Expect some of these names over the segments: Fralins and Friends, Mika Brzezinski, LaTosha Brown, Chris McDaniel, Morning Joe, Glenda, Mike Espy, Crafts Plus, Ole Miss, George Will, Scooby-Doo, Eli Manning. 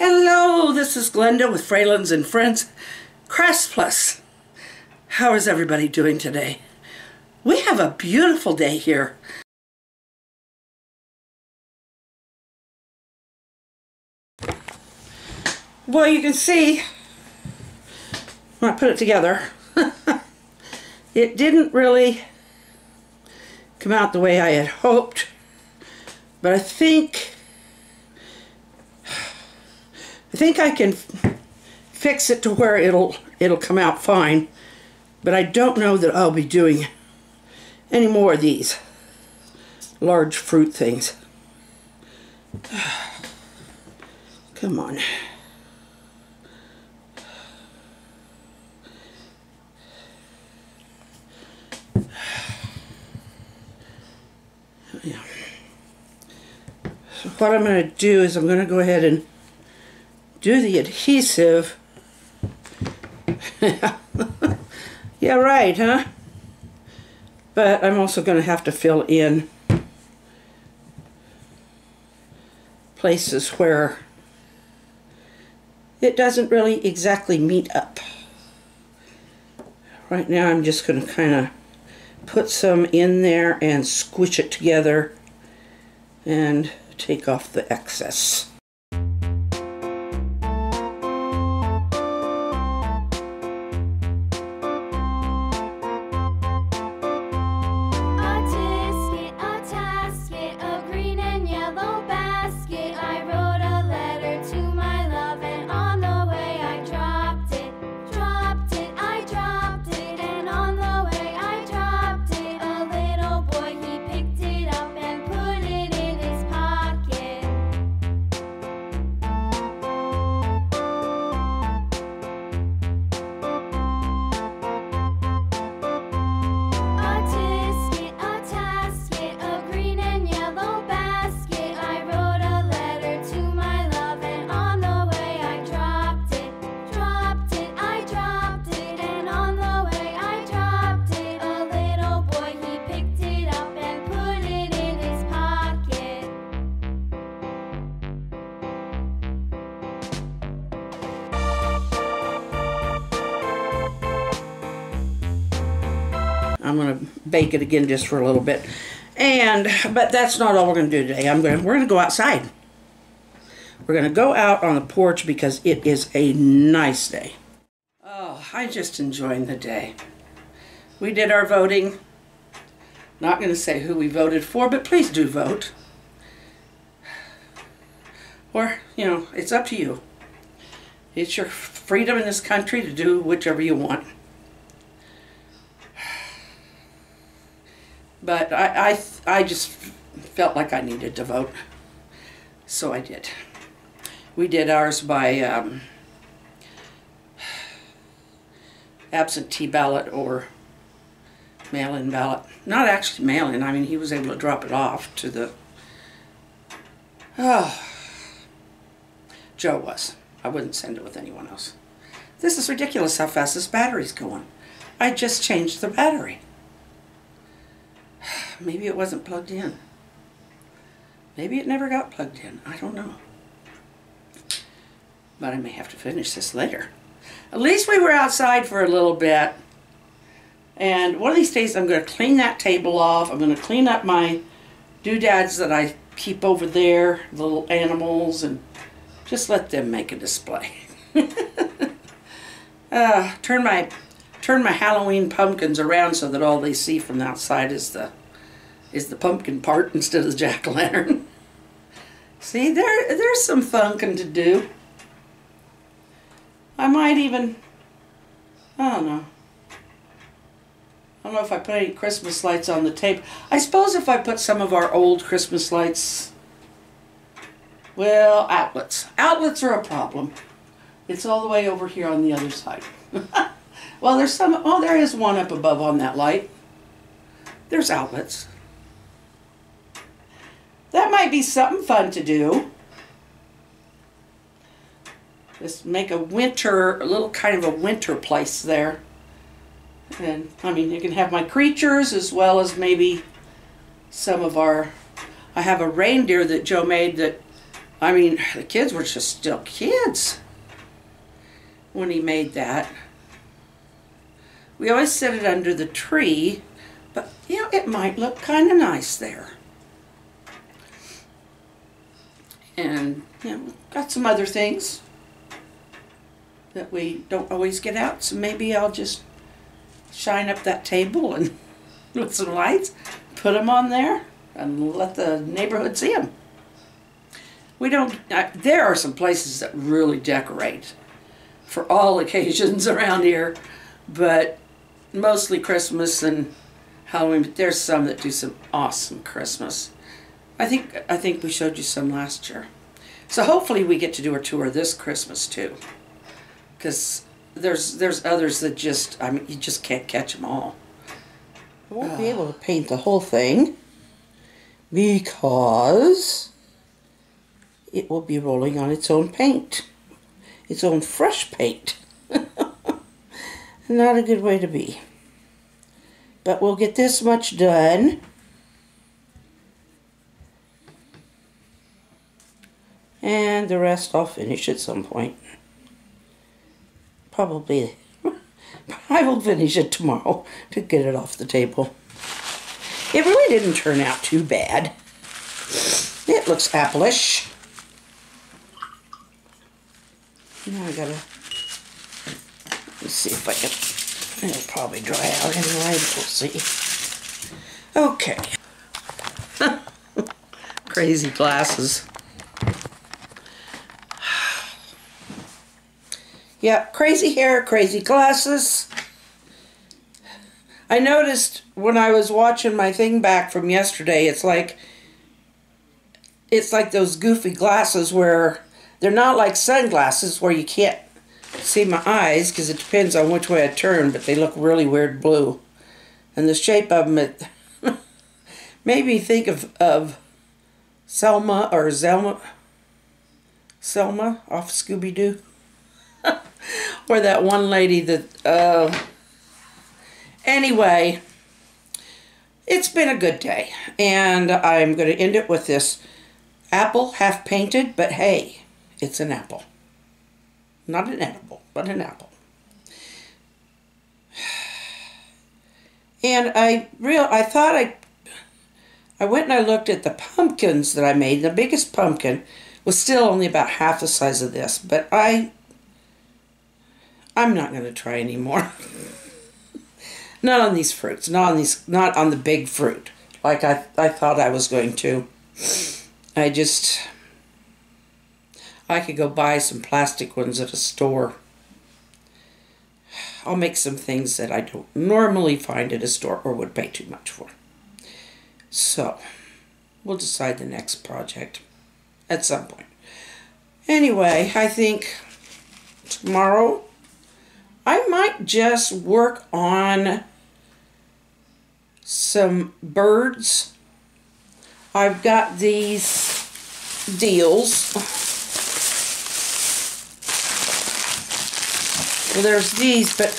Hello, this is Glenda with Fralins and Friends, Crafts Plus. How is everybody doing today? We have a beautiful day here. Well, you can see, when I put it together, it didn't really come out the way I had hoped, but I think I can fix it to where it'll come out fine, but I don't know that I'll be doing any more of these large fruit things. Come on. Yeah. So what I'm going to do is I'm going to go ahead and do the adhesive. Yeah, right, huh? But I'm also going to have to fill in places where it doesn't really exactly meet up. Right now I'm just going to kind of put some in there and squish it together and take off the excess. I'm going to bake it again just for a little bit, but that's not all we're going to do today. We're going to go outside. We're going to go out on the porch because it is a nice day. Oh, I'm just enjoying the day. We did our voting. Not going to say who we voted for, but please do vote. Or, you know, it's up to you. It's your freedom in this country to do whichever you want. But I just felt like I needed to vote, so I did. We did ours by absentee ballot or mail-in ballot. Not actually mail-in. I mean, he was able to drop it off to the... Oh, Joe was. I wouldn't send it with anyone else. This is ridiculous how fast this battery's going. I just changed the battery. Maybe it wasn't plugged in. Maybe it never got plugged in. I don't know. But I may have to finish this later. At least we were outside for a little bit. And one of these days I'm going to clean that table off. I'm going to clean up my doodads that I keep over there, little animals, and just let them make a display. Turn my Halloween pumpkins around so that all they see from the outside is the pumpkin part instead of the jack-o'-lantern. See, there's some funkin' to do. I don't know if I put any Christmas lights on the table. I suppose if I put some of our old Christmas lights, well, outlets. Outlets are a problem. It's all the way over here on the other side. Well, there's some, oh, there is one up above on that light. There's outlets. That might be something fun to do. Just make a little kind of a winter place there. And, I mean, you can have my creatures as well as maybe some of our, I have a reindeer that Joe made that I mean, the kids were just still kids when he made that. We always set it under the tree, but you know, it might look kind of nice there. And you know, got some other things that we don't always get out, so maybe I'll just shine up that table and with some lights, put them on there, and let the neighborhood see them. We don't. There are some places that really decorate for all occasions around here, but mostly Christmas and Halloween. But there's some that do some awesome Christmas. I think we showed you some last year. So hopefully we get to do a tour this Christmas too, because there's others that just, I mean, you just can't catch them all. I won't be able to paint the whole thing because it will be rolling on its own paint. Its own fresh paint. Not a good way to be. But we'll get this much done. And the rest I'll finish at some point. Probably. I will finish it tomorrow to get it off the table. It really didn't turn out too bad. It looks apple-ish. Now I gotta, let's see if I can, it'll probably dry out anyway, we'll see. Okay. Crazy glasses. Yeah, crazy hair, crazy glasses. I noticed when I was watching my thing back from yesterday, it's like those goofy glasses where they're not like sunglasses where you can't see my eyes because it depends on which way I turn, but they look really weird blue. And the shape of them, it made me think of Selma or Zelma. Selma off Scooby-Doo. Or that one lady that, anyway, it's been a good day. And I'm going to end it with this apple, half painted, but hey, it's an apple. Not an edible, but an apple. And I went and I looked at the pumpkins that I made. The biggest pumpkin was still only about half the size of this, but I'm not going to try anymore. Not on these fruits. Not on the big fruit. Like I thought I was going to. I could go buy some plastic ones at a store. I'll make some things that I don't normally find at a store or would pay too much for. So, we'll decide the next project at some point. Anyway, I think tomorrow I might just work on some birds. I've got these deals. Well, there's these, but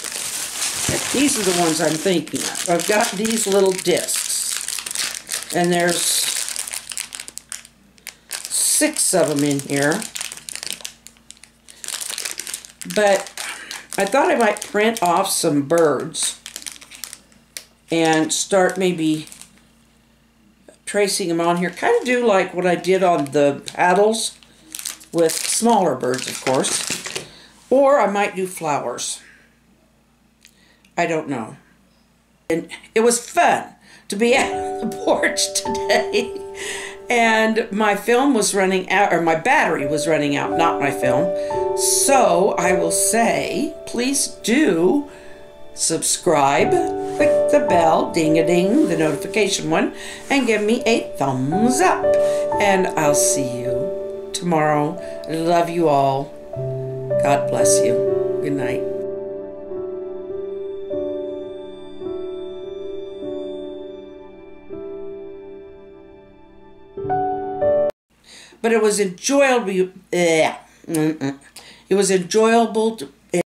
these are the ones I'm thinking of. I've got these little discs, and there's 6 of them in here. But I thought I might print off some birds and start maybe tracing them on here. Kind of do like what I did on the paddles with smaller birds, of course. Or I might do flowers. I don't know. And it was fun to be out on the porch today. And my film was running out, or my battery was running out, not my film. So I will say, please do subscribe, click the bell, ding-a-ding, the notification one, and give me a thumbs up. And I'll see you tomorrow. I love you all. God bless you. Good night. But it was enjoyable. It was enjoyable to